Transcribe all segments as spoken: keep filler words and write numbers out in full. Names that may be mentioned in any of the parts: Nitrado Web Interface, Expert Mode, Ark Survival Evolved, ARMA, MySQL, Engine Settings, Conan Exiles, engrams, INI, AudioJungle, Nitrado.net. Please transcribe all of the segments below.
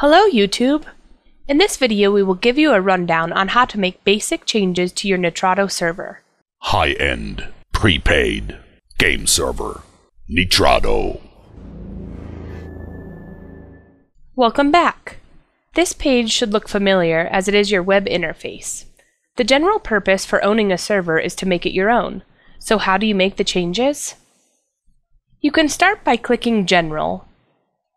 Hello YouTube! In this video we will give you a rundown on how to make basic changes to your Nitrado server. High-end, prepaid, game server, Nitrado. Welcome back! This page should look familiar as it is your web interface. The general purpose for owning a server is to make it your own, so how do you make the changes? You can start by clicking General,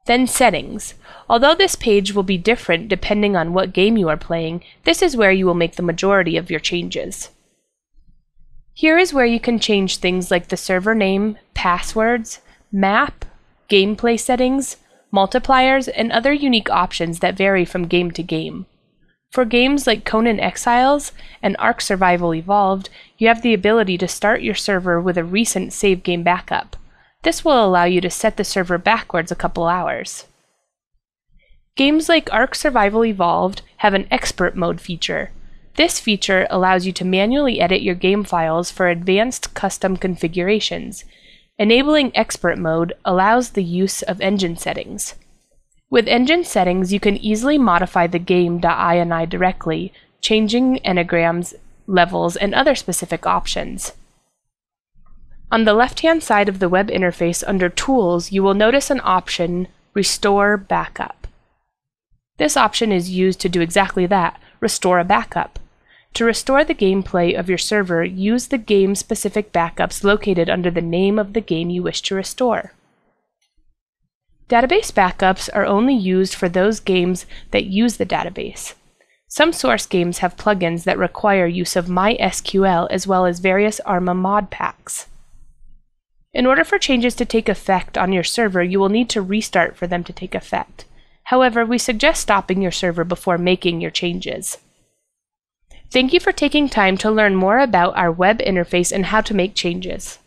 then Settings. Although this page will be different depending on what game you are playing, this is where you will make the majority of your changes. Here is where you can change things like the server name, passwords, map, gameplay settings, multipliers, and other unique options that vary from game to game. For games like Conan Exiles and Ark Survival Evolved, you have the ability to start your server with a recent save game backup. This will allow you to set the server backwards a couple hours. Games like Ark Survival Evolved have an Expert Mode feature. This feature allows you to manually edit your game files for advanced custom configurations. Enabling Expert Mode allows the use of Engine Settings. With Engine Settings, you can easily modify the game dot I N I directly, changing engrams, levels, and other specific options. On the left-hand side of the web interface under Tools, you will notice an option, Restore Backup. This option is used to do exactly that, restore a backup. To restore the gameplay of your server, use the game-specific backups located under the name of the game you wish to restore. Database backups are only used for those games that use the database. Some source games have plugins that require use of My S Q L as well as various ARMA mod packs. In order for changes to take effect on your server, you will need to restart for them to take effect. However, we suggest stopping your server before making your changes. Thank you for taking time to learn more about our web interface and how to make changes.